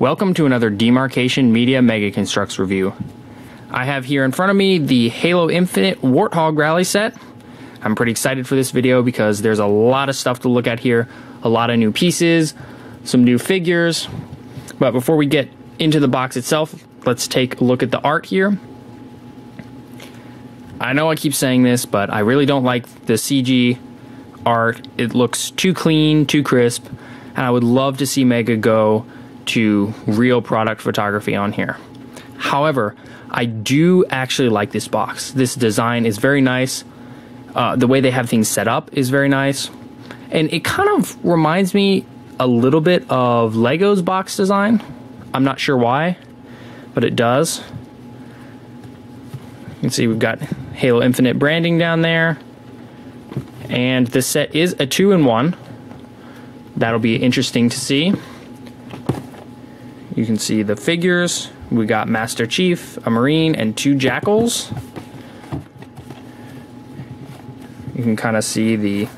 Welcome to another Demarcation Media Mega Construx review. I have here in front of me the Halo Infinite Warthog Rally set. I'm pretty excited for this video because there's a lot of stuff to look at here. A lot of new pieces, some new figures. But before we get into the box itself, let's take a look at the art here. I know I keep saying this, but I really don't like the CG art. It looks too clean, too crisp, and I would love to see Mega go to real product photography on here. However, I do actually like this box. This design is very nice. The way they have things set up is very nice. And it kind of reminds me a little bit of Lego's box design. I'm not sure why, but it does. You can see we've got Halo Infinite branding down there. And this set is a 2-in-1. That'll be interesting to see. You can see the figures. We got Master Chief, a Marine, and 2 Jackals. You can kind of see the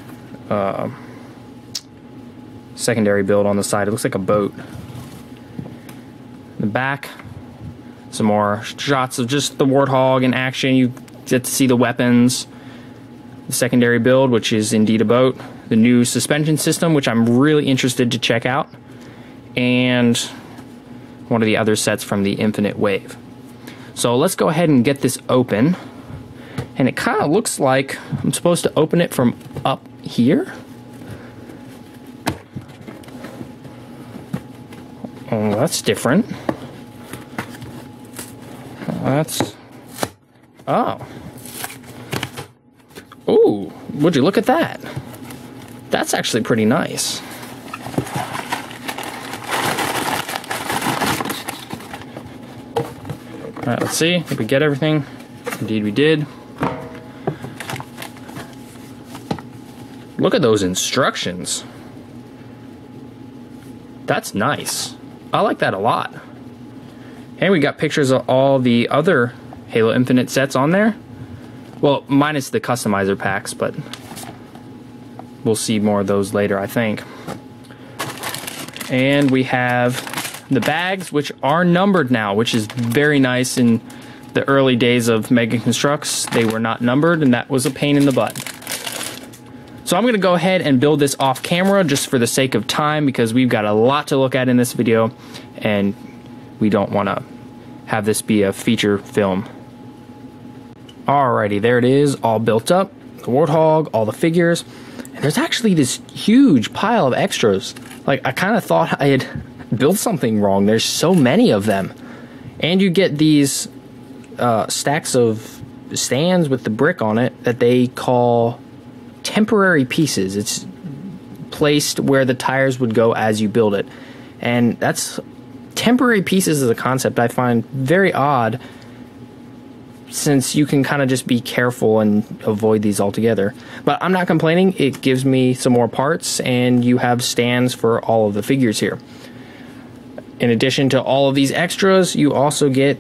secondary build on the side. It looks like a boat. In the back, some more shots of just the Warthog in action. You get to see the weapons. The secondary build, which is indeed a boat. The new suspension system, which I'm really interested to check out. And one of the other sets from the Infinite Wave. So let's go ahead and get this open. And it kind of looks like I'm supposed to open it from up here. Oh, that's different. That's... oh. Ooh, would you look at that? That's actually pretty nice. All right, let's see. Did we get everything? Indeed we did. Look at those instructions. That's nice. I like that a lot. And we got pictures of all the other Halo Infinite sets on there. Well, minus the customizer packs, but we'll see more of those later, I think. And we have the bags, which are numbered now, which is very nice. In the early days of Mega Construx, they were not numbered, and that was a pain in the butt. So I'm going to go ahead and build this off camera just for the sake of time, because we've got a lot to look at in this video, and we don't want to have this be a feature film. Alrighty, there it is, all built up. The Warthog, all the figures. And there's actually this huge pile of extras. Like, I kind of thought I had build something wrong. There's so many of them. And you get these stacks of stands with the brick on it that they call temporary pieces. It's placed where the tires would go as you build it. And that's temporary pieces as a concept I find very odd, since you can kind of just be careful and avoid these altogether. But I'm not complaining. It gives me some more parts, and you have stands for all of the figures here. In addition to all of these extras, you also get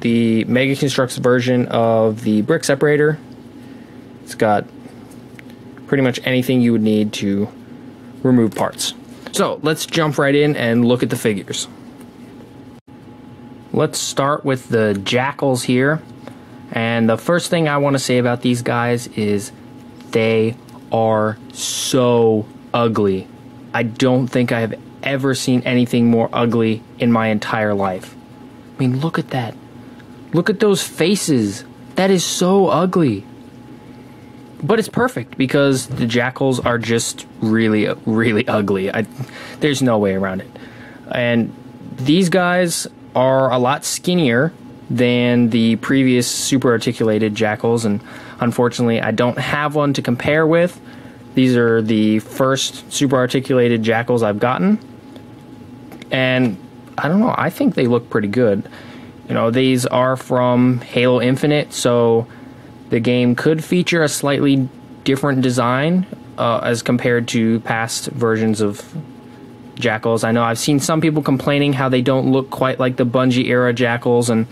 the Mega Construx version of the brick separator. It's got pretty much anything you would need to remove parts. So let's jump right in and look at the figures. Let's start with the Jackals here. And the first thing I want to say about these guys is they are so ugly. I don't think I have ever seen anything more ugly in my entire life. I mean, look at that. Look at those faces. That is so ugly. But it's perfect because the Jackals are just really, really ugly. There's no way around it. And these guys are a lot skinnier than the previous super articulated Jackals, and unfortunately I don't have one to compare with. These are the first super articulated Jackals I've gotten. And I don't know, I think they look pretty good. You know, these are from Halo Infinite, so the game could feature a slightly different design as compared to past versions of Jackals. I know I've seen some people complaining how they don't look quite like the Bungie era Jackals, and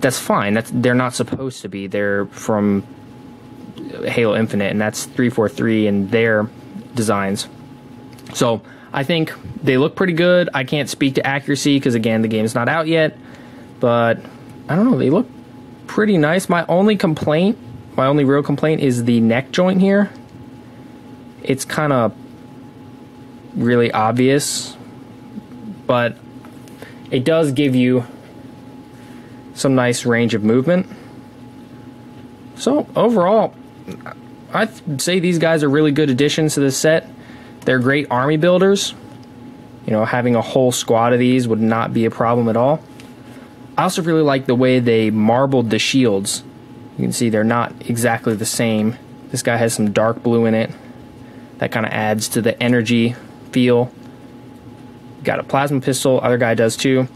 that's fine. They're not supposed to be. They're from Halo Infinite, and that's 343 and their designs. So I think they look pretty good. I can't speak to accuracy because, again, the game's not out yet. But, I don't know, they look pretty nice. My only complaint, my only real complaint is the neck joint here. It's kind of really obvious, but it does give you some nice range of movement. So overall, I'd say these guys are really good additions to this set. They're great army builders. You know, having a whole squad of these would not be a problem at all. I also really like the way they marbled the shields. You can see they're not exactly the same. This guy has some dark blue in it. That kind of adds to the energy feel. Got a plasma pistol, other guy does too.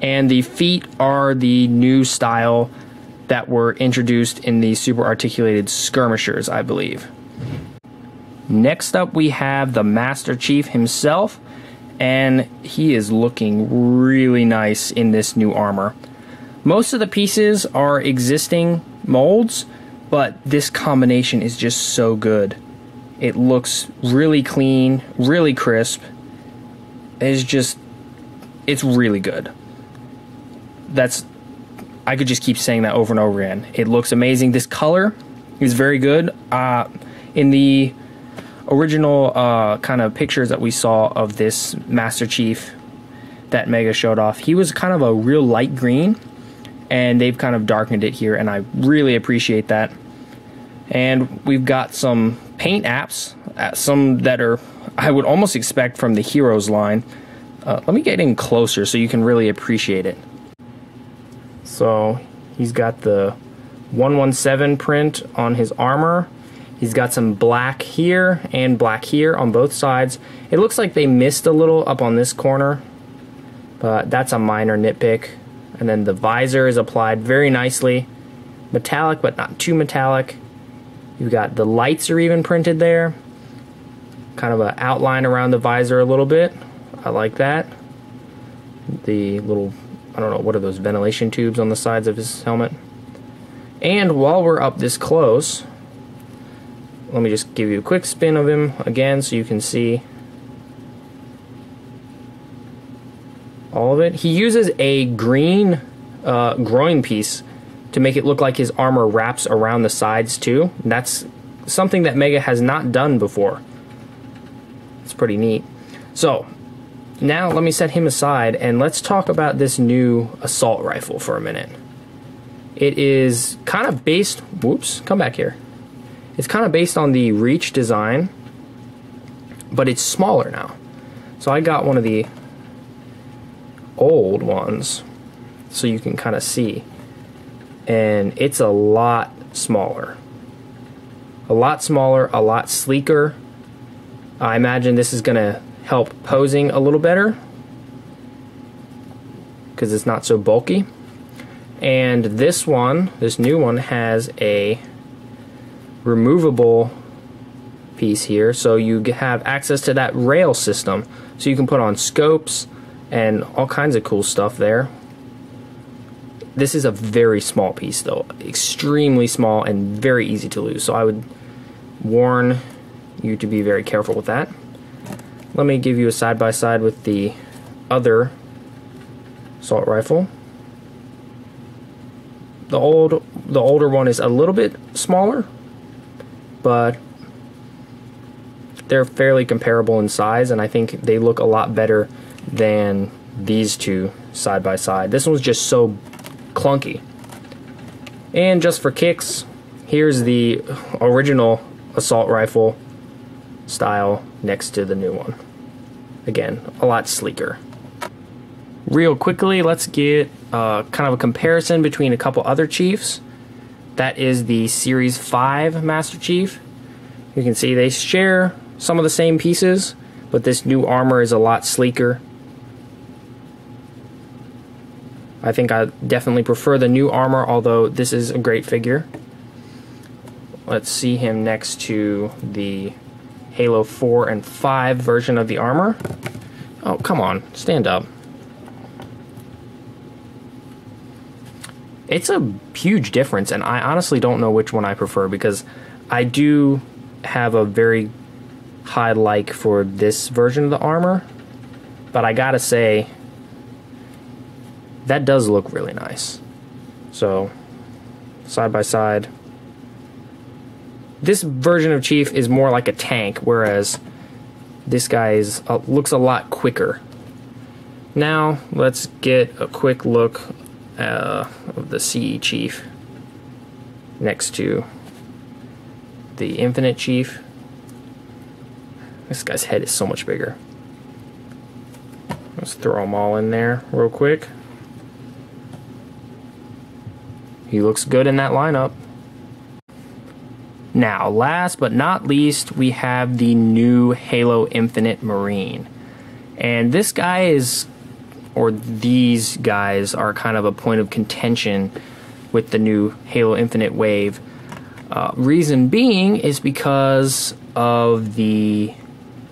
And the feet are the new style that were introduced in the super articulated skirmishers, I believe. Next up we have the Master Chief himself, and he is looking really nice in this new armor. Most of the pieces are existing molds, but this combination is just so good. It looks really clean, really crisp. It's just, it's really good. That's, I could just keep saying that over and over again. It looks amazing. This color is very good. In the original kind of pictures that we saw of this Master Chief that Mega showed off, he was kind of a real light green, and they've kind of darkened it here, and I really appreciate that. And we've got some paint apps, some that are, I would almost expect from the Heroes line. Let me get in closer so you can really appreciate it. So he's got the 117 print on his armor. He's got some black here and black here on both sides. It looks like they missed a little up on this corner, but that's a minor nitpick. And then the visor is applied very nicely. Metallic, but not too metallic. You've got the lights are even printed there. Kind of an outline around the visor a little bit. I like that. The little, I don't know, what are those ventilation tubes on the sides of his helmet? And while we're up this close, let me just give you a quick spin of him again so you can see all of it. He uses a green groin piece to make it look like his armor wraps around the sides too. And that's something that Mega has not done before. It's pretty neat. So now let me set him aside and let's talk about this new assault rifle for a minute. It is kind of based, whoops, come back here. It's kind of based on the Reach design, but it's smaller now. So I got one of the old ones so you can kind of see. And it's a lot smaller, a lot sleeker. I imagine this is gonna help posing a little better because it's not so bulky. And this one, this new one, has a removable piece here, so you have access to that rail system, so you can put on scopes and all kinds of cool stuff there. This is a very small piece though, extremely small and very easy to lose, so I would warn you to be very careful with that. Let me give you a side-by-side with the other assault rifle. The older one is a little bit smaller, but they're fairly comparable in size, and I think they look a lot better than these two side-by-side. This one's just so clunky. And just for kicks, here's the original assault rifle style next to the new one. Again, a lot sleeker. Real quickly, let's get kind of a comparison between a couple other Chiefs. That is the Series 5 Master Chief. You can see they share some of the same pieces, but this new armor is a lot sleeker. I think I definitely prefer the new armor, although this is a great figure. Let's see him next to the Halo 4 and 5 version of the armor. Oh, come on, stand up. It's a huge difference, and I honestly don't know which one I prefer, because I do have a very I like for this version of the armor, but I gotta say that does look really nice. So side by side, this version of Chief is more like a tank, whereas this guy is, looks a lot quicker. Now let's get a quick look of the CE Chief next to the Infinite Chief. This guy's head is so much bigger. Let's throw them all in there real quick. He looks good in that lineup. Now, last but not least, we have the new Halo Infinite Marine. And this guy is, or these guys are kind of a point of contention with the new Halo Infinite wave. Reason being is because of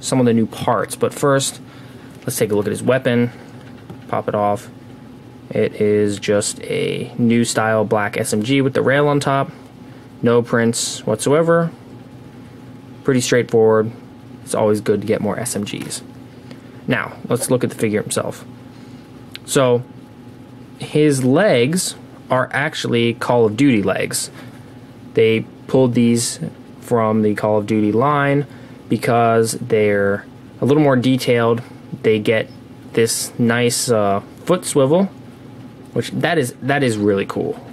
some of the new parts. But first, let's take a look at his weapon. Pop it off. It is just a new style black SMG with the rail on top. No prints whatsoever. Pretty straightforward. It's always good to get more SMGs. Now, let's look at the figure himself. So, his legs are actually Call of Duty legs. They pulled these from the Call of Duty line because they're a little more detailed. They get this nice foot swivel, which that is really cool.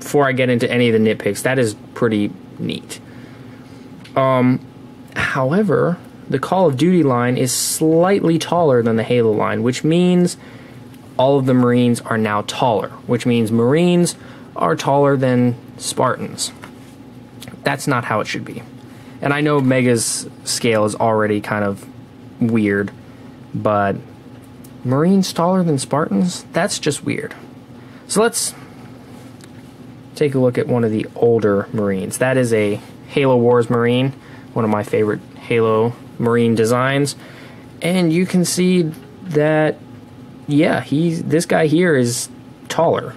Before I get into any of the nitpicks, that is pretty neat. However, the Call of Duty line is slightly taller than the Halo line, which means all of the Marines are now taller, which means Marines are taller than Spartans. That's not how it should be. And I know Mega's scale is already kind of weird, but Marines taller than Spartans? That's just weird. So let's take a look at one of the older Marines. That is a Halo Wars Marine, one of my favorite Halo Marine designs. And you can see that, yeah, this guy here is taller.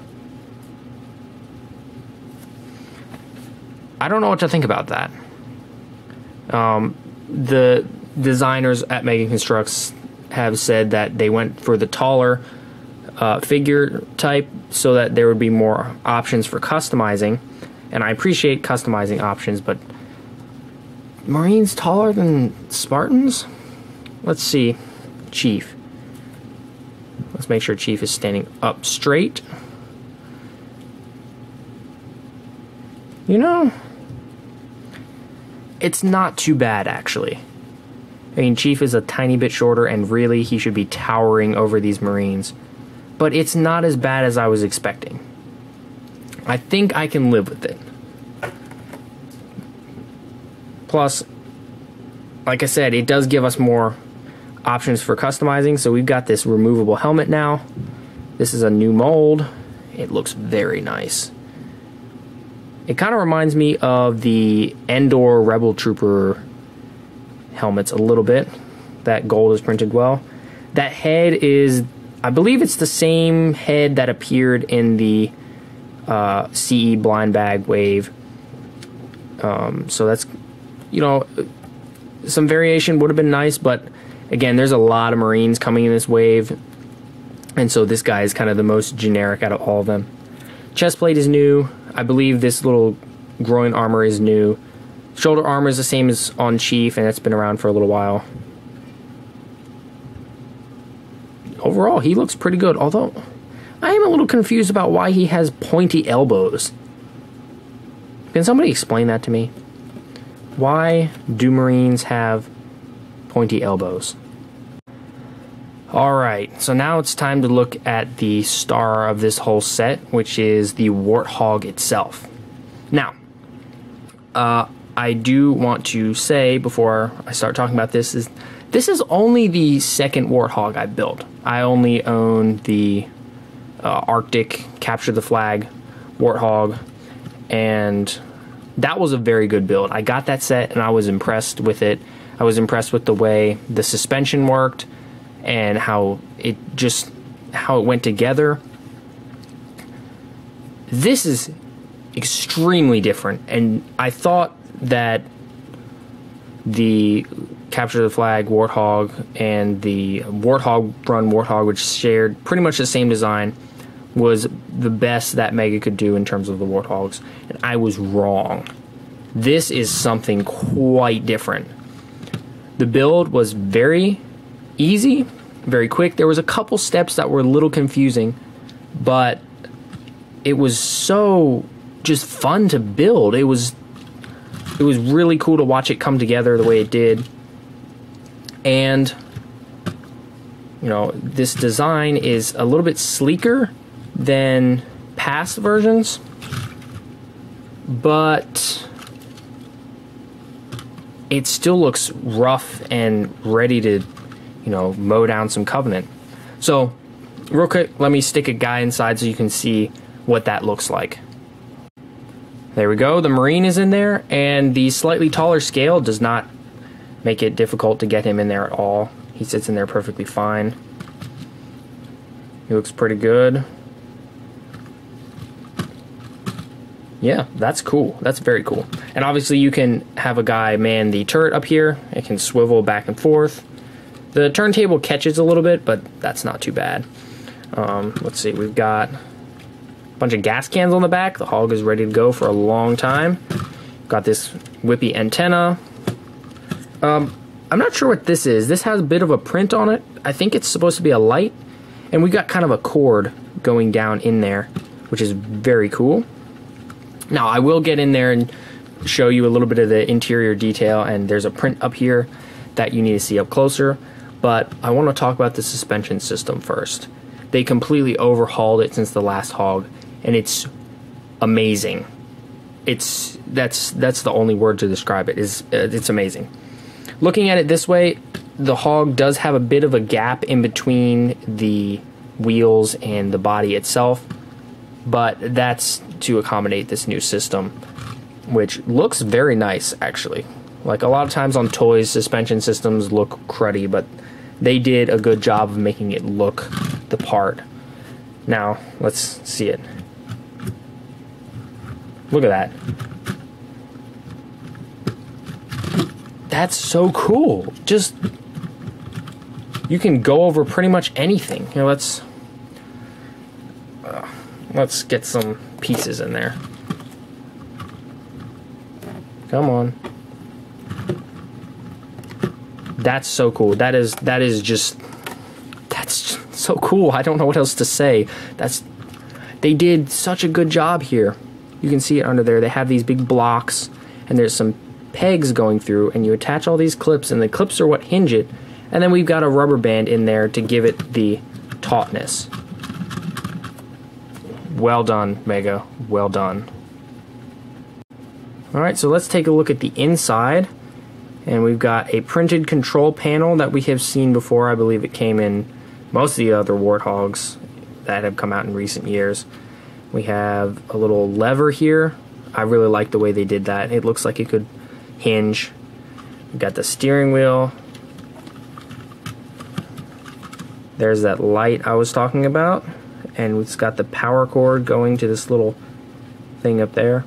I don't know what to think about that. The designers at Mega Construx have said that they went for the taller figure type so that there would be more options for customizing, and I appreciate customizing options, but Marines taller than Spartans? Let's see. Chief. Let's make sure Chief is standing up straight. You know, it's not too bad, actually. I mean, Chief is a tiny bit shorter, and really, he should be towering over these Marines. But it's not as bad as I was expecting. I think I can live with it. Plus, like I said, it does give us more options for customizing, so we've got this removable helmet now. This is a new mold. It looks very nice. It kind of reminds me of the Endor Rebel Trooper helmets a little bit. That gold is printed well. That head is, I believe it's the same head that appeared in the CE blind bag wave. So that's, you know, some variation would have been nice, but again, there's a lot of Marines coming in this wave. And so this guy is kind of the most generic out of all of them. Chestplate is new. I believe this little groin armor is new. Shoulder armor is the same as on Chief, and it's been around for a little while. Overall, he looks pretty good, although I am a little confused about why he has pointy elbows. Can somebody explain that to me? Why do Marines have pointy elbows? Alright, so now it's time to look at the star of this whole set, which is the Warthog itself. Now, I do want to say before I start talking about this, is this is only the second Warthog I built. I only own the Arctic Capture the Flag Warthog, and that was a very good build. I got that set and I was impressed with it. I was impressed with the way the suspension worked, and how it went together. This is extremely different, and I thought that the Capture the Flag, Warthog, and the Warthog Run Warthog, which shared pretty much the same design, was the best that Mega could do in terms of the Warthogs, and I was wrong. This is something quite different. The build was very easy, very quick. There was a couple steps that were a little confusing, but it was so just fun to build. It was really cool to watch it come together the way it did. And, you know, this design is a little bit sleeker than past versions, but it still looks rough and ready to, you know, mow down some Covenant. So, real quick, let me stick a guy inside so you can see what that looks like. There we go, the Marine is in there, and the slightly taller scale does not make it difficult to get him in there at all. He sits in there perfectly fine. He looks pretty good. Yeah, that's cool. That's very cool. And obviously you can have a guy man the turret up here. It can swivel back and forth. The turntable catches a little bit, but that's not too bad. Let's see, we've got a bunch of gas cans on the back. The hog is ready to go for a long time. Got this whippy antenna. I'm not sure what this is. This has a bit of a print on it. I think it's supposed to be a light. And we got kind of a cord going down in there, which is very cool. Now, I will get in there and show you a little bit of the interior detail, and there's a print up here that you need to see up closer, but I want to talk about the suspension system first. They completely overhauled it since the last hog, and it's amazing. That's the only word to describe it, is it's amazing. Looking at it this way, the hog does have a bit of a gap in between the wheels and the body itself, but that's to accommodate this new system, which looks very nice, actually. Like, a lot of times on toys, suspension systems look cruddy, but they did a good job of making it look the part. Now, let's see it. Look at that. That's so cool. Just, you can go over pretty much anything. Here, let's get some pieces in there. Come on. That's so cool. That's so cool. I don't know what else to say. They did such a good job here. You can see it under there. They have these big blocks, and there's some pegs going through, and you attach all these clips, and the clips are what hinge it, and then we've got a rubber band in there to give it the tautness. Well done, Mega. Well done. Alright, so let's take a look at the inside. And we've got a printed control panel that we have seen before. I believe it came in most of the other Warthogs that have come out in recent years. We have a little lever here. I really like the way they did that. It looks like it could hinge. We've got the steering wheel. There's that light I was talking about. And it's got the power cord going to this little thing up there.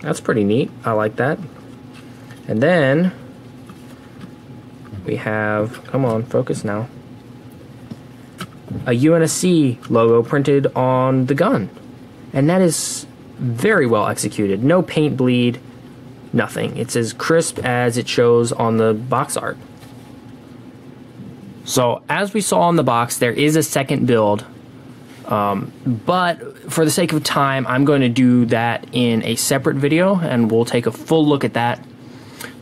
That's pretty neat. I like that. And then we have, come on, focus now, a UNSC logo printed on the gun. And that is very well executed. No paint bleed, nothing. It's as crisp as it shows on the box art. So, as we saw on the box, there is a second build. But for the sake of time, I'm going to do that in a separate video, and we'll take a full look at that.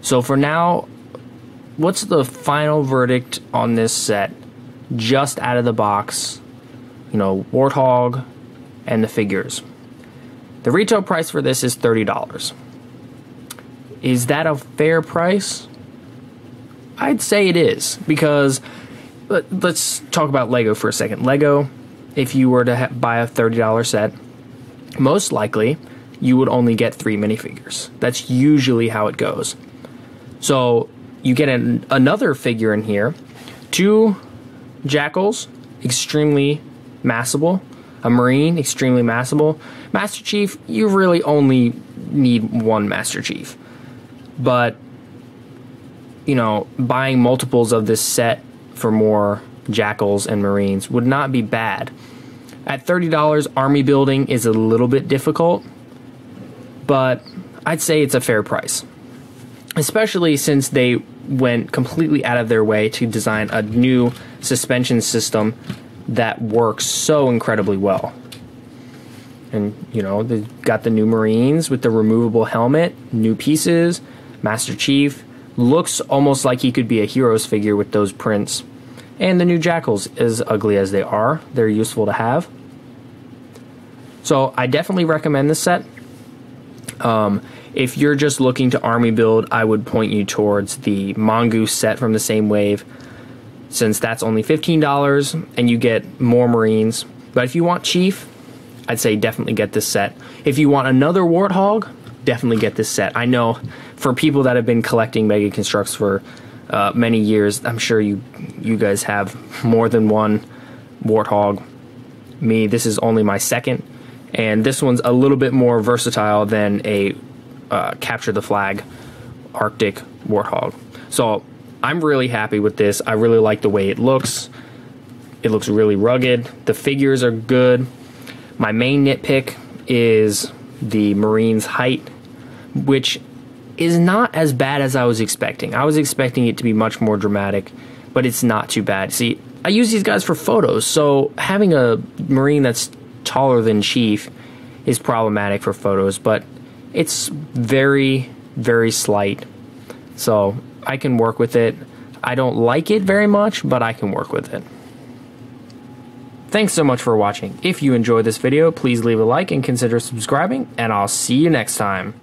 So for now, what's the final verdict on this set, just out of the box, you know, Warthog and the figures? The retail price for this is $30. Is that a fair price? I'd say it is, because let's talk about Lego for a second. Lego, if you were to buy a $30 set, most likely you would only get 3 minifigures. That's usually how it goes. So you get another figure in here, 2 Jackals, extremely massable, a Marine, extremely massable. Master Chief, you really only need 1 Master Chief. But you know, buying multiples of this set for more Jackals and Marines would not be bad. At $30, army building is a little bit difficult, but I'd say it's a fair price, especially since they went completely out of their way to design a new suspension system that works so incredibly well. And, you know, they got the new Marines with the removable helmet, new pieces. Master Chief looks almost like he could be a hero's figure with those prints. And the new Jackals, as ugly as they are, they're useful to have. So I definitely recommend this set. If you're just looking to army build, I would point you towards the Mongoose set from the same wave, since that's only $15 and you get more Marines. But if you want Chief, I'd say definitely get this set. If you want another Warthog, definitely get this set. I know for people that have been collecting Mega Construx for many years, I'm sure you guys have more than one Warthog. Me, this is only my second, and this one's a little bit more versatile than a capture the flag Arctic Warthog. So I'm really happy with this. I really like the way it looks. It looks really rugged. The figures are good. My main nitpick is the Marine's height, which is not as bad as I was expecting. I was expecting it to be much more dramatic, but it's not too bad. See, I use these guys for photos, so having a Marine that's taller than Chief is problematic for photos, but it's very, very slight, so I can work with it. I don't like it very much, but I can work with it. Thanks so much for watching. If you enjoyed this video, please leave a like and consider subscribing, and I'll see you next time.